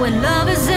When love is